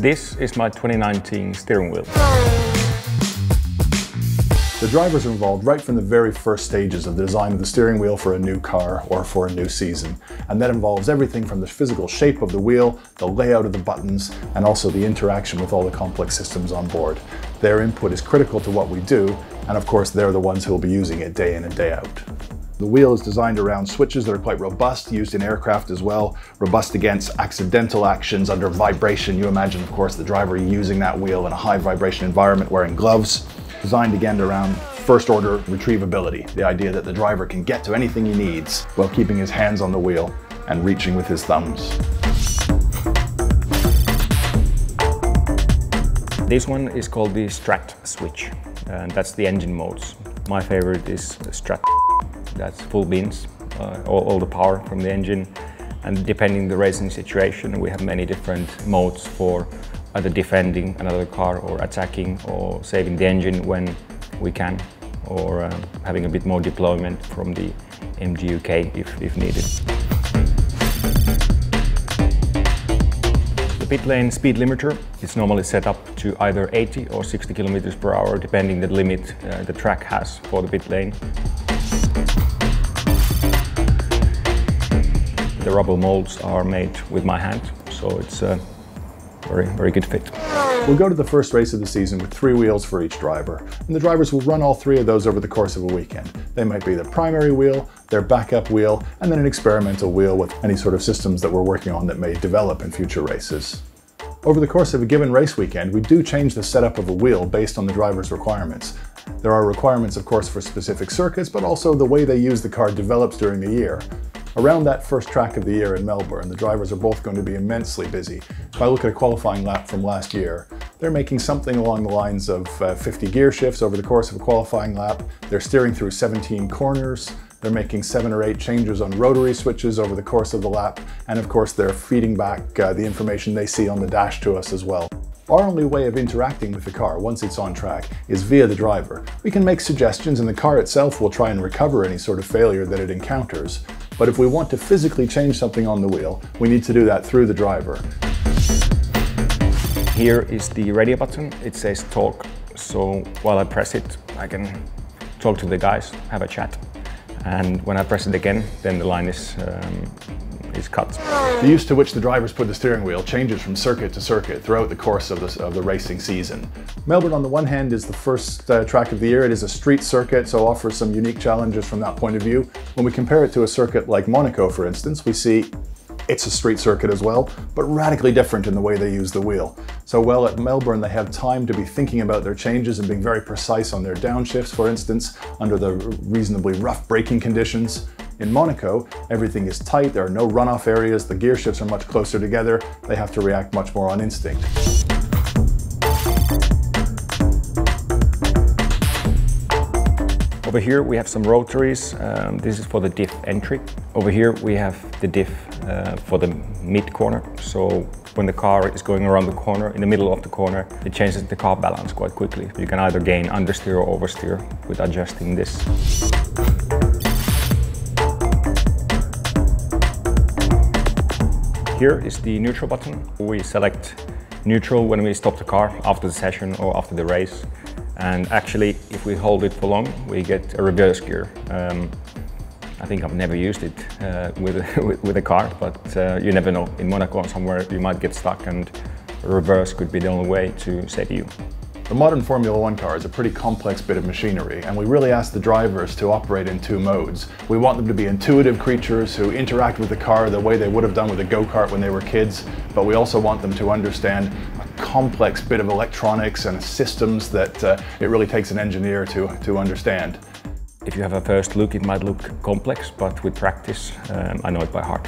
This is my 2019 steering wheel. The drivers are involved right from the very first stages of the design of the steering wheel for a new car or for a new season. And that involves everything from the physical shape of the wheel, the layout of the buttons, and also the interaction with all the complex systems on board. Their input is critical to what we do, and of course they're the ones who will be using it day in and day out. The wheel is designed around switches that are quite robust, used in aircraft as well, robust against accidental actions under vibration. You imagine, of course, the driver using that wheel in a high vibration environment wearing gloves. Designed again around first order retrievability, the idea that the driver can get to anything he needs while keeping his hands on the wheel and reaching with his thumbs. This one is called the Strat switch, and that's the engine modes. My favorite is Strat. That's full beans, all the power from the engine. And depending on the racing situation, we have many different modes for either defending another car or attacking or saving the engine when we can, or having a bit more deployment from the MGU-K if needed. The pit lane speed limiter is normally set up to either 80 or 60 kilometers per hour, depending on the limit the track has for the pit lane. The rubber molds are made with my hand, so it's very, very good fit. We'll go to the first race of the season with 3 wheels for each driver, and the drivers will run all 3 of those over the course of a weekend. They might be their primary wheel, their backup wheel, and then an experimental wheel with any sort of systems that we're working on that may develop in future races. Over the course of a given race weekend, we do change the setup of a wheel based on the driver's requirements. There are requirements, of course, for specific circuits, but also the way they use the car develops during the year. Around that first track of the year in Melbourne, the drivers are both going to be immensely busy. If I look at a qualifying lap from last year, they're making something along the lines of 50 gear shifts over the course of a qualifying lap. They're steering through 17 corners. They're making 7 or 8 changes on rotary switches over the course of the lap. And of course, they're feeding back the information they see on the dash to us as well. Our only way of interacting with the car once it's on track is via the driver. We can make suggestions and the car itself will try and recover any sort of failure that it encounters. But if we want to physically change something on the wheel, we need to do that through the driver. Here is the radio button. It says talk. So while I press it, I can talk to the guys, have a chat. And when I press it again, then the line is cut. The use to which the drivers put the steering wheel changes from circuit to circuit throughout the course of the racing season. Melbourne, on the one hand, is the first track of the year. It is a street circuit, so offers some unique challenges from that point of view. When we compare it to a circuit like Monaco, for instance, we see it's a street circuit as well, but radically different in the way they use the wheel. So while at Melbourne they have time to be thinking about their changes and being very precise on their downshifts, for instance, under the reasonably rough braking conditions. In Monaco, everything is tight, there are no runoff areas, the gear shifts are much closer together, they have to react much more on instinct. Over here we have some rotaries, this is for the diff entry. Over here we have the diff for the mid corner, so when the car is going around the corner, in the middle of the corner, it changes the car balance quite quickly. You can either gain understeer or oversteer with adjusting this. Here is the neutral button. We select neutral when we stop the car after the session or after the race. And actually, if we hold it for long, we get a reverse gear. I think I've never used it with a car, but you never know. In Monaco or somewhere, you might get stuck and a reverse could be the only way to save you. The modern Formula One car is a pretty complex bit of machinery, and we really ask the drivers to operate in 2 modes. We want them to be intuitive creatures who interact with the car the way they would have done with a go-kart when they were kids, but we also want them to understand a complex bit of electronics and systems that it really takes an engineer to understand. If you have a first look, it might look complex, but with practice, I know it by heart.